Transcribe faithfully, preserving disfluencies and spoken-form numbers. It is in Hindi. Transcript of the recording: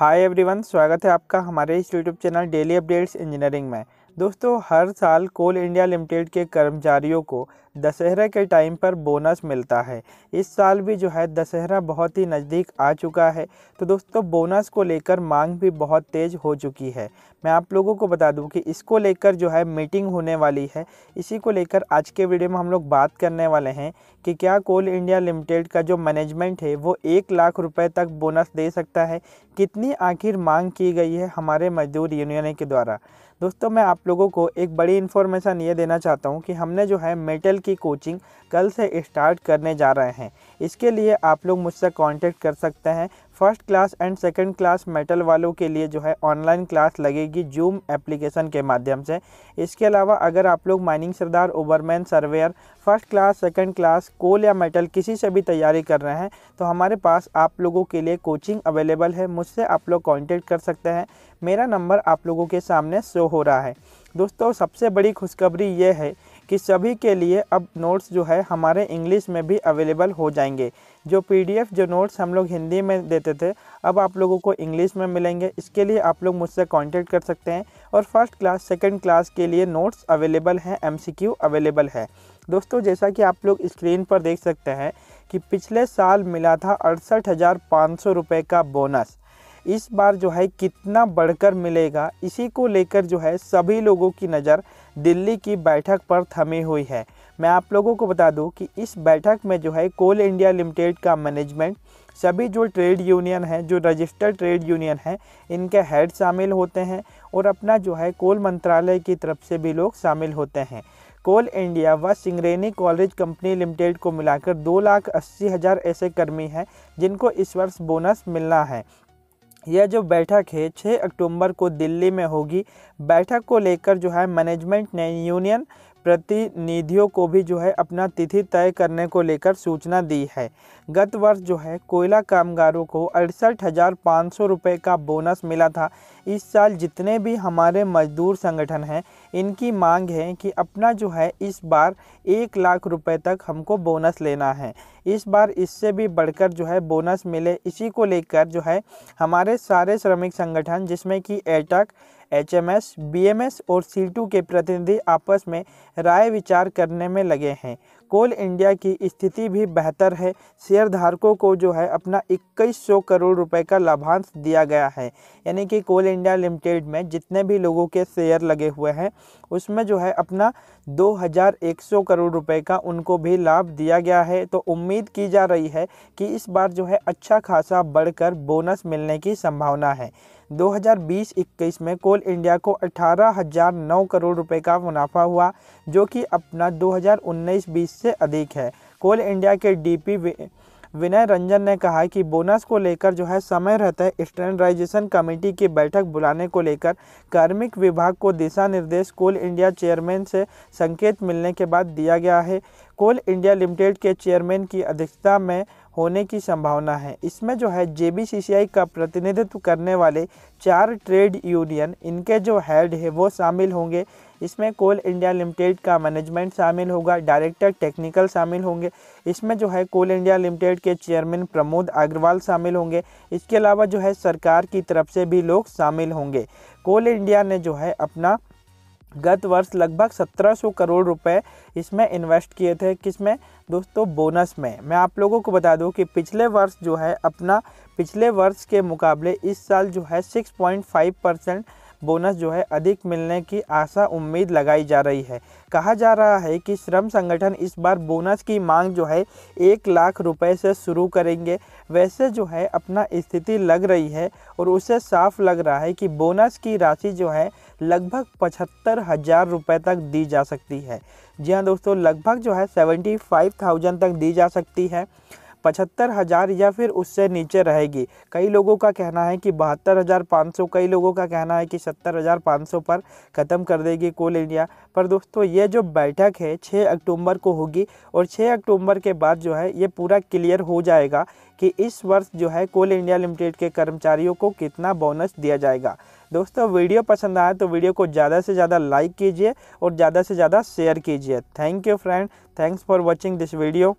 हाय एवरीवन, स्वागत है आपका हमारे इस YouTube channel daily updates engineering में। दोस्तों, हर साल कोल इंडिया लिमिटेड के कर्मचारियों को दशहरा के टाइम पर बोनस मिलता है। इस साल भी जो है दशहरा बहुत ही नज़दीक आ चुका है, तो दोस्तों बोनस को लेकर मांग भी बहुत तेज़ हो चुकी है। मैं आप लोगों को बता दूं कि इसको लेकर जो है मीटिंग होने वाली है। इसी को लेकर आज के वीडियो में हम लोग बात करने वाले हैं कि क्या कोल इंडिया लिमिटेड का जो मैनेजमेंट है वो एक लाख रुपये तक बोनस दे सकता है। कितनी आखिर मांग की गई है हमारे मजदूर यूनियन के द्वारा। दोस्तों, मैं आप लोगों को एक बड़ी इन्फॉर्मेशन ये देना चाहता हूँ कि हमने जो है मेटल की कोचिंग कल से स्टार्ट करने जा रहे हैं। इसके लिए आप लोग मुझसे कांटेक्ट कर सकते हैं। First class and second class metal वालों के लिए जो है ऑनलाइन क्लास लगेगी जूम एप्लीकेशन के माध्यम से। इसके अलावा अगर आप लोग माइनिंग सरदार, overman, surveyor, first class, second class, coal या मेटल किसी से भी तैयारी कर रहे हैं तो हमारे पास आप लोगों के लिए कोचिंग अवेलेबल है। मुझसे आप लोग कॉन्टेक्ट कर सकते हैं। मेरा नंबर आप लोगों के सामने शो हो रहा है। दोस्तों, सबसे बड़ी खुशखबरी ये है कि सभी के लिए अब नोट्स जो है हमारे इंग्लिश में भी अवेलेबल हो जाएंगे। जो पीडीएफ, जो नोट्स हम लोग हिंदी में देते थे, अब आप लोगों को इंग्लिश में मिलेंगे। इसके लिए आप लोग मुझसे कांटेक्ट कर सकते हैं। और फर्स्ट क्लास, सेकंड क्लास के लिए नोट्स अवेलेबल हैं, एमसीक्यू अवेलेबल है। दोस्तों, जैसा कि आप लोग स्क्रीन पर देख सकते हैं कि पिछले साल मिला था अड़सठ हज़ार पाँच सौ रुपये का बोनस। इस बार जो है कितना बढ़कर मिलेगा, इसी को लेकर जो है सभी लोगों की नज़र दिल्ली की बैठक पर थमी हुई है। मैं आप लोगों को बता दूं कि इस बैठक में जो है कोल इंडिया लिमिटेड का मैनेजमेंट, सभी जो ट्रेड यूनियन हैं, जो रजिस्टर्ड ट्रेड यूनियन हैं, इनके हेड शामिल होते हैं और अपना जो है कोल मंत्रालय की तरफ से भी लोग शामिल होते हैं। कोल इंडिया व सिंगरेनी कॉलेज कंपनी लिमिटेड को मिलाकर दो लाख अस्सी हज़ार ऐसे कर्मी हैं जिनको इस वर्ष बोनस मिलना है। यह जो बैठक है छह अक्टूबर को दिल्ली में होगी। बैठक को लेकर जो है मैनेजमेंट ने यूनियन प्रतिनिधियों को भी जो है अपना तिथि तय करने को लेकर सूचना दी है। गत वर्ष जो है कोयला कामगारों को अड़सठ हज़ार पाँच सौ रुपये का बोनस मिला था। इस साल जितने भी हमारे मजदूर संगठन हैं, इनकी मांग है कि अपना जो है इस बार एक लाख रुपए तक हमको बोनस लेना है। इस बार इससे भी बढ़कर जो है बोनस मिले, इसी को लेकर जो है हमारे सारे श्रमिक संगठन जिसमें कि AITUC, H M S, B M S और सी आई टी यू के प्रतिनिधि आपस में राय विचार करने में लगे हैं। कोल इंडिया की स्थिति भी बेहतर है। शेयरधारकों को जो है अपना इक्कीस सौ करोड़ रुपए का लाभांश दिया गया है। यानी कि कोल इंडिया लिमिटेड में जितने भी लोगों के शेयर लगे हुए हैं उसमें जो है अपना दो हज़ार एक सौ करोड़ रुपए का उनको भी लाभ दिया गया है। तो उम्मीद की जा रही है कि इस बार जो है अच्छा खासा बढ़कर बोनस मिलने की संभावना है। दो हज़ार बीस इक्कीस में कोल इंडिया को अठारह हज़ार नौ करोड़ रुपए का मुनाफा हुआ, जो कि अपना दो हज़ार उन्नीस बीस से अधिक है। कोल इंडिया के डीपी विनय रंजन ने कहा कि बोनस को लेकर जो है समय रहता है स्टैंडर्डाइजेशन कमेटी की बैठक बुलाने को लेकर कार्मिक विभाग को दिशा निर्देश कोल इंडिया चेयरमैन से संकेत मिलने के बाद दिया गया है। कोल इंडिया लिमिटेड के चेयरमैन की अध्यक्षता में होने की संभावना है। इसमें जो है जे बी सी सी आई का प्रतिनिधित्व करने वाले चार ट्रेड यूनियन, इनके जो हेड है वो शामिल होंगे। इसमें कोल इंडिया लिमिटेड का मैनेजमेंट शामिल होगा, डायरेक्टर टेक्निकल शामिल होंगे। इसमें जो है कोल इंडिया लिमिटेड के चेयरमैन प्रमोद अग्रवाल शामिल होंगे। इसके अलावा जो है सरकार की तरफ से भी लोग शामिल होंगे। कोल इंडिया ने जो है अपना गत वर्ष लगभग सत्रह सौ करोड़ रुपए इसमें इन्वेस्ट किए थे। किसमें दोस्तों? बोनस में। मैं आप लोगों को बता दूं कि पिछले वर्ष जो है अपना पिछले वर्ष के मुकाबले इस साल जो है छह पॉइंट पाँच परसेंट बोनस जो है अधिक मिलने की आशा उम्मीद लगाई जा रही है। कहा जा रहा है कि श्रम संगठन इस बार बोनस की मांग जो है एक लाख रुपए से शुरू करेंगे। वैसे जो है अपना स्थिति लग रही है और उसे साफ लग रहा है कि बोनस की राशि जो है लगभग पचहत्तर हज़ार रुपये तक दी जा सकती है। जी हाँ दोस्तों, लगभग जो है सेवेंटी फाइव थाउजेंड तक दी जा सकती है। पचहत्तर हज़ार या फिर उससे नीचे रहेगी। कई लोगों का कहना है कि बहत्तर हज़ार पाँच सौ, कई लोगों का कहना है कि सत्तर हज़ार पाँच सौ पर ख़त्म कर देगी कोल इंडिया। पर दोस्तों, ये जो बैठक है छह अक्टूबर को होगी और छह अक्टूबर के बाद जो है ये पूरा क्लियर हो जाएगा कि इस वर्ष जो है कोल इंडिया लिमिटेड के कर्मचारियों को कितना बोनस दिया जाएगा। दोस्तों, वीडियो पसंद आए तो वीडियो को ज़्यादा से ज़्यादा लाइक कीजिए और ज़्यादा से ज़्यादा शेयर कीजिए। Thank you friend, thanks for watching this video.